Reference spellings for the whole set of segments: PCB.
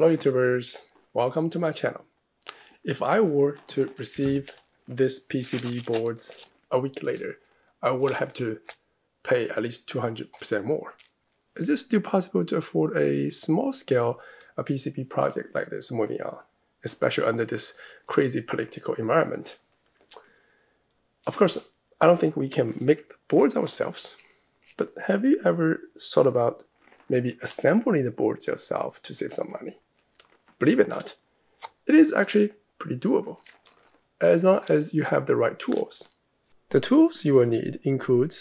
Hello YouTubers, welcome to my channel. If I were to receive this PCB boards a week later, I would have to pay at least 200% more. Is it still possible to afford a small scale PCB project like this moving on, especially under this crazy political environment? Of course, I don't think we can make the boards ourselves, but have you ever thought about maybe assembling the boards yourself to save some money? Believe it or not, it is actually pretty doable, as long as you have the right tools. The tools you will need include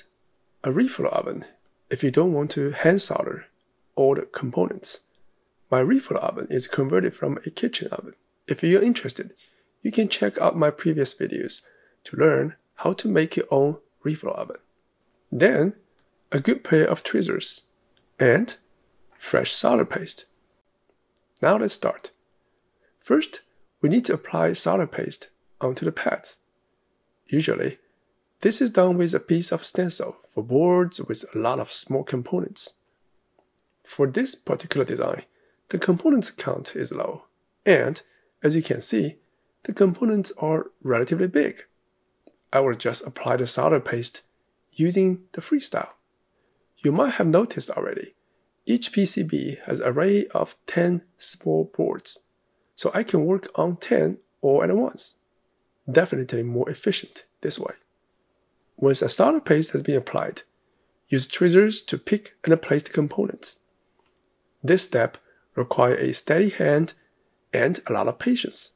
a reflow oven if you don't want to hand solder all the components. My reflow oven is converted from a kitchen oven. If you're interested, you can check out my previous videos to learn how to make your own reflow oven. Then, a good pair of tweezers and fresh solder paste. Now let's start. First, we need to apply solder paste onto the pads. Usually, this is done with a piece of stencil for boards with a lot of small components. For this particular design, the components count is low, and as you can see, the components are relatively big. I will just apply the solder paste using the freestyle. You might have noticed already, each PCB has an array of 10 small boards, so I can work on 10 all at once. Definitely more efficient this way. Once a solder paste has been applied, use tweezers to pick and place the components. This step requires a steady hand and a lot of patience.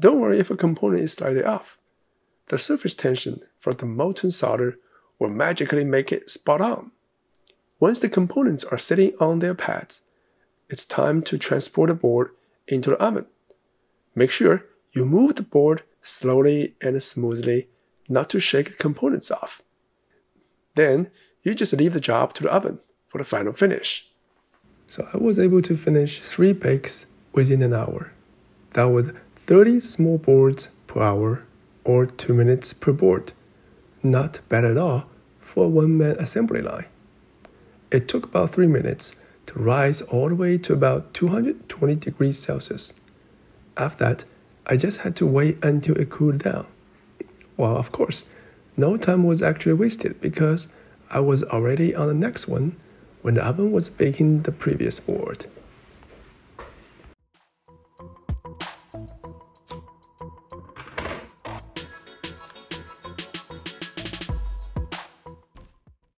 Don't worry if a component is slightly off. The surface tension from the molten solder will magically make it spot on. Once the components are sitting on their pads, it's time to transport the board into the oven. Make sure you move the board slowly and smoothly, not to shake the components off. Then you just leave the job to the oven for the final finish. So I was able to finish 3 bakes within an hour. That was 30 small boards per hour, or 2 minutes per board. Not bad at all for a one-man assembly line. It took about 3 minutes to rise all the way to about 220 degrees Celsius. After that, I just had to wait until it cooled down. Well, of course, no time was actually wasted because I was already on the next one when the oven was baking the previous board.